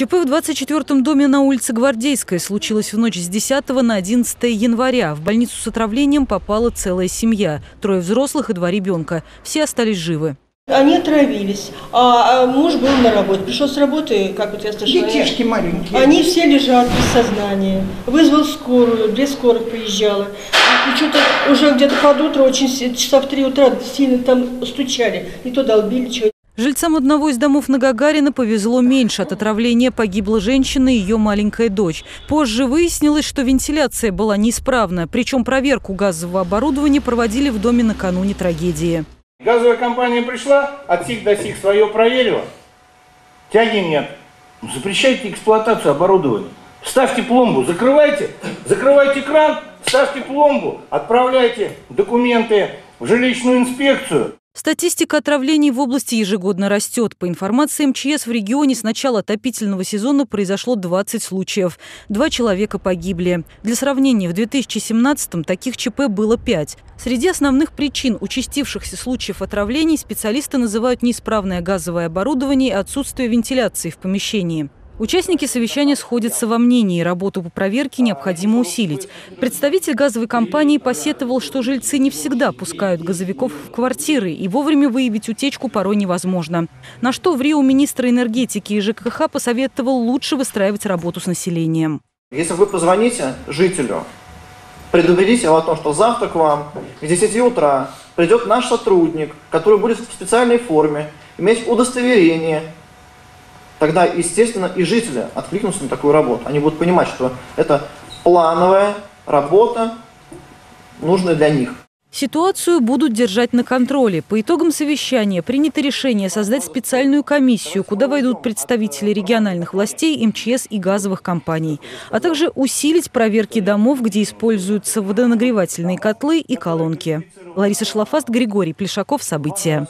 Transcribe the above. ЧП в 24-м доме на улице Гвардейская случилось в ночь с 10 на 11 января. В больницу с отравлением попала целая семья. 3 взрослых и 2 ребенка. Все остались живы. Они отравились, а муж был на работе. Пришел с работы, как вот я слышала. Детишки маленькие. Они все лежат без сознания. Вызвал скорую, 2 скорых приезжала. И что-то уже где-то под утро, очень часа в 3 утра сильно там стучали. И то долбили, что. Жильцам одного из домов на Гагарина повезло меньше. От отравления погибла женщина и ее маленькая дочь. Позже выяснилось, что вентиляция была неисправна. Причем проверку газового оборудования проводили в доме накануне трагедии. Газовая компания пришла, от сих до сих свое проверила. Тяги нет. Запрещайте эксплуатацию оборудования. Ставьте пломбу, закрывайте кран, ставьте пломбу, отправляйте документы в жилищную инспекцию. Статистика отравлений в области ежегодно растет. По информации МЧС, в регионе с начала отопительного сезона произошло 20 случаев. 2 человека погибли. Для сравнения, в 2017-м таких ЧП было 5. Среди основных причин участившихся случаев отравлений специалисты называют неисправное газовое оборудование и отсутствие вентиляции в помещении. Участники совещания сходятся во мнении, работу по проверке необходимо усилить. Представитель газовой компании посетовал, что жильцы не всегда пускают газовиков в квартиры и вовремя выявить утечку порой невозможно. На что в РИО министр энергетики и ЖКХ посоветовал лучше выстраивать работу с населением. Если вы позвоните жителю, предупредите его о том, что завтра к вам в 10 утра придет наш сотрудник, который будет в специальной форме, иметь удостоверение. Тогда, естественно, и жители откликнутся на такую работу. Они будут понимать, что это плановая работа, нужная для них. Ситуацию будут держать на контроле. По итогам совещания принято решение создать специальную комиссию, куда войдут представители региональных властей, МЧС и газовых компаний, а также усилить проверки домов, где используются водонагревательные котлы и колонки. Лариса Шалафаст, Григорий Плешаков. События.